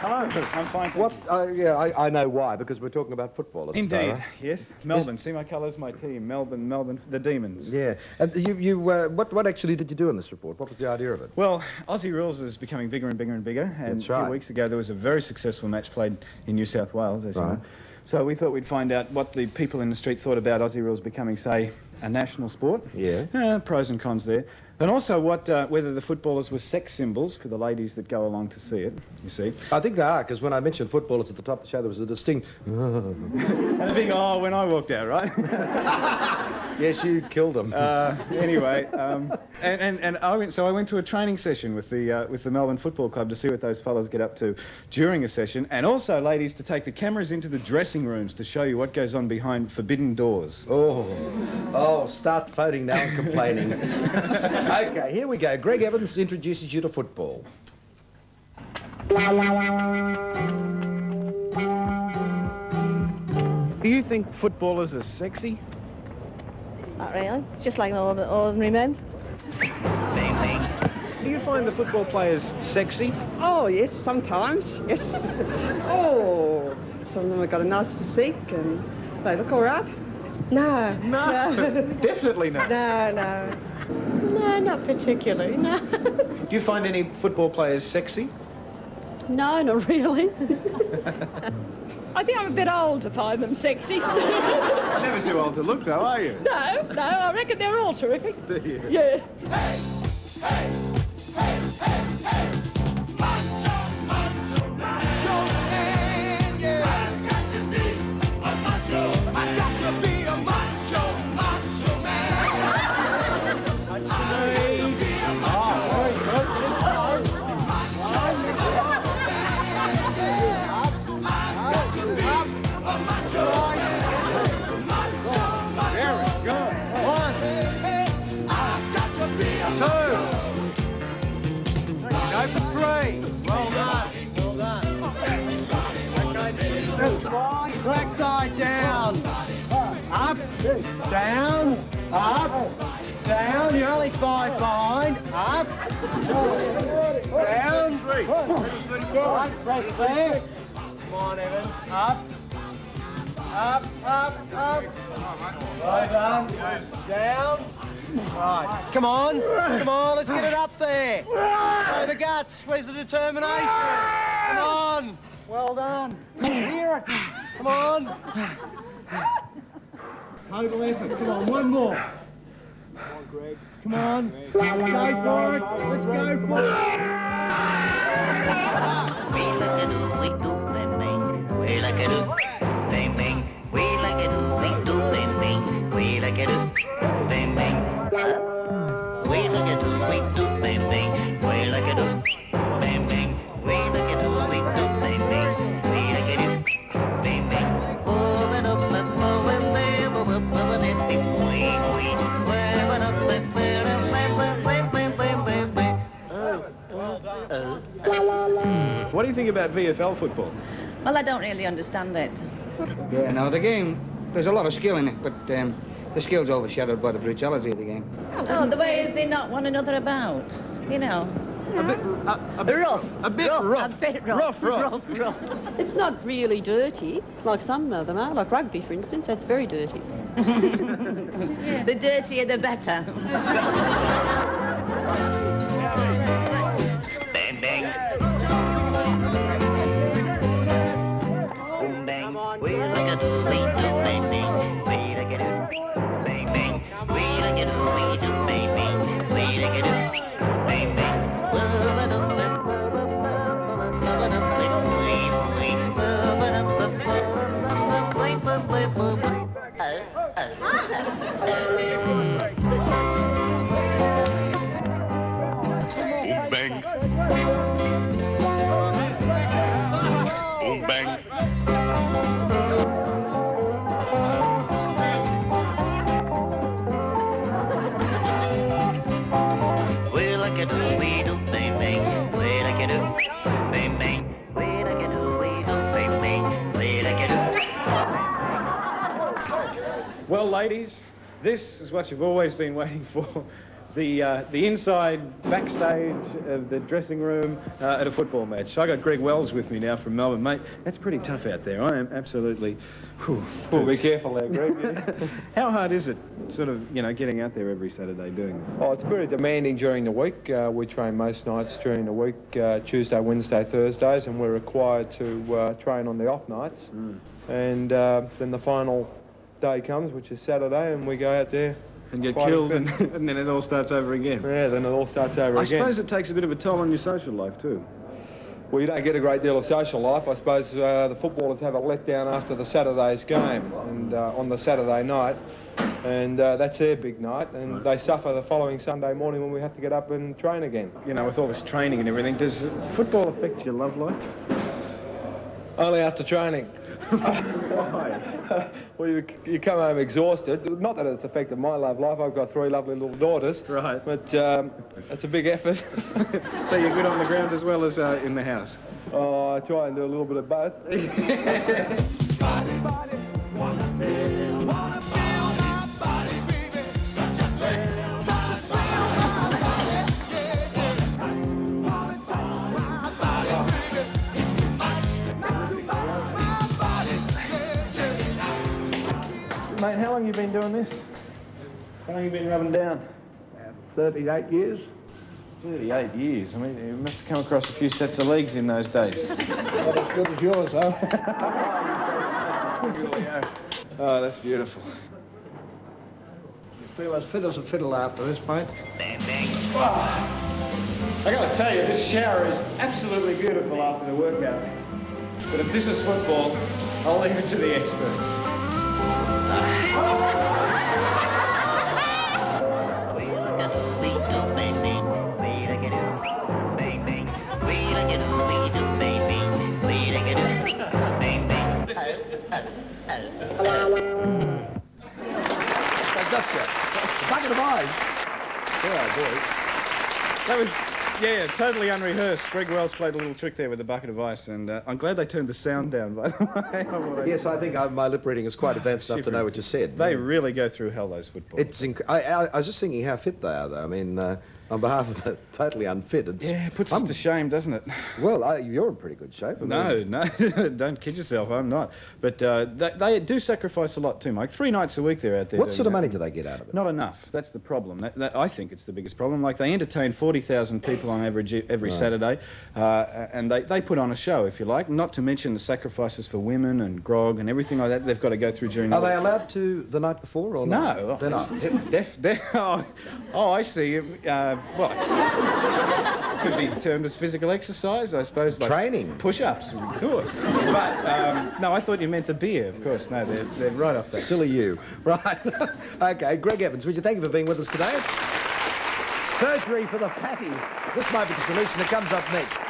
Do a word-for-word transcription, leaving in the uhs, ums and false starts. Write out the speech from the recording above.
Hello. I'm fine. What? Uh, yeah, I, I know why, because we're talking about football at the time. Indeed. Yes. Melbourne. Is... See my colours, my team. Melbourne, Melbourne, the Demons. Yeah. And you, you, uh, what, what actually did you do in this report? What was the idea of it? Well, Aussie Rules is becoming bigger and bigger and bigger. And That's right. a few weeks ago, there was a very successful match played in New South Wales, as right. you know. So we thought we'd find out what the people in the street thought about Aussie Rules becoming, say, a national sport. Yeah. Uh, pros and cons there. And also what, uh, whether the footballers were sex symbols for the ladies that go along to see it, you see. I think they are, because when I mentioned footballers at the top of the show, there was a distinct... and a big, oh, when I walked out, right? Yes, you killed them. Uh, anyway, um, and, and, and I went, so I went to a training session with the, uh, with the Melbourne Football Club to see what those fellas get up to during a session, and also, ladies, to take the cameras into the dressing rooms to show you what goes on behind forbidden doors. Oh, oh start phoning now and complaining. Okay, here we go. Greg Evans introduces you to football. Do you think footballers are sexy? Not really. Just like an ordinary men. Do you find the football players sexy? Oh, yes, sometimes. Yes. Oh, some of them have got a nice physique and they look all right. No. No. no. Definitely not. No, no. No, not particularly, no. Do you find any football players sexy? No, not really. I think I'm a bit old to find them sexy. You're never too old to look, though, are you? No, no, I reckon they're all terrific. Do you? Yeah. Hey, hey, hey, hey, hey. Macho, macho, macho man, yeah. I've got to be a macho man. I've got to be a macho, macho man. I've got to be a macho man. Black side down, up, down, up, down, you're only five behind, up, down, right there, come on Evans, up, up, up, up, over, down, right, come on, come on, let's get it up there, show the guts, where's the determination, come on. Well done. Hear it. Come on. Total effort. Come on, one more. Come on, Greg. Come on. Greg. Let's go for it. Let's go for it. We like it, we do, bang, bang. We like it, bang, bang. We like it, we do, bang, bang. We like it, bang, bang. We like it, we do, bang, bang. We like it, bang, bang. We like it, we do, bang, bang. We like it, bang, bang. Over and up and over and there, over and over and there, we, we. Over and up and there, over and oh. What do you think about V F L football? Well, I don't really understand it. Yeah, no, the game, there's a lot of skill in it, but um, the skill's overshadowed by the brutality of the game. Oh, the way they knock one another about, you know. A bit, a, a bit rough. A bit rough. rough. A bit rough. Rough, rough. rough, rough. It's not really dirty, like some of them are. Like rugby, for instance, that's very dirty. Yeah. The dirtier, the better. Bang, bang. Boom, bang. We like a do, we do, bang, bang. We like a do, bang, bang. We like a do, we do, bang, bang. We like a do, bang, bang. Well, ladies, this is what you've always been waiting for. the uh, the inside backstage of the dressing room uh, at a football match. So I got Greg Wells with me now from Melbourne, mate. That's pretty tough out there. I am absolutely. Whew, well, be careful there, Greg. Yeah. How hard is it, sort of, you know, getting out there every Saturday doing this? Oh, it's pretty demanding during the week. Uh, we train most nights during the week, uh, Tuesday, Wednesday, Thursdays, and we're required to uh, train on the off nights. Mm. And uh, then the final day comes, which is Saturday, and we go out there and get killed, and, and then it all starts over again. Yeah, then it all starts over I again. I suppose it takes a bit of a toll on your social life too. Well, you don't get a great deal of social life. I suppose uh, the footballers have a letdown after the Saturday's game, and uh, on the Saturday night, and uh, that's their big night, and right. They suffer the following Sunday morning when we have to get up and train again. You know, with all this training and everything, does football affect your love life? Only after training. Why? Well, you, you come home exhausted. Not that it's affected my love life. I've got three lovely little daughters. Right. But um, it's a big effort. So you're good on the ground as well as uh, in the house? Oh, I try and do a little bit of both. Body, body, wanna feel, wanna feel my body, baby. Such a thrill, such a thrill, my body, yeah, yeah. Wanna touch my body, baby. It's much, much, much, my body, yeah, yeah. Mate, how long have you been doing this? How long have you been rubbing down? About thirty-eight years. thirty-eight years. I mean, you must have come across a few sets of legs in those days. Not as good as yours, though. Oh, that's beautiful. You feel as fit as a fiddle after this, mate? Bang, bang. Oh. I gotta tell you, this shower is absolutely beautiful after the workout. But if this is football, I'll leave it to the experts. Bucket of eyes. Yeah, boys. That was, yeah, totally unrehearsed. Greg Wells played a little trick there with a bucket of ice, and uh, I'm glad they turned the sound down, by the way. Yes, I think I, my lip reading is quite advanced enough to know what you said. They yeah. really go through hell, those footballers. It's inc I, I, I was just thinking how fit they are, though. I mean, uh, on behalf of the totally unfit, it's... Yeah, it puts I'm, us to shame, doesn't it? Well, I, you're in pretty good shape. I mean. No, no, don't kid yourself, I'm not. But uh, they, they do sacrifice a lot too, Mike. Three nights a week they're out there. What sort of money do they get out of it? Not enough, that's the problem. That, that, I think it's the biggest problem. Like, they entertain forty thousand people on average every right. Saturday, uh, and they, they put on a show, if you like, not to mention the sacrifices for women and grog and everything like that they've got to go through during the Are they allowed to the night before or not? No. They're not. Def, def, oh, oh, I see. Uh, Well, it could be termed as physical exercise, I suppose. Like training. Push-ups, of course. But, um, no, I thought you meant the beer, of course. No, they're, they're right off that. Silly you. Right. OK, Greg Evans, would you thank you for being with us today? Surgery for the patties. This might be the solution that comes up next.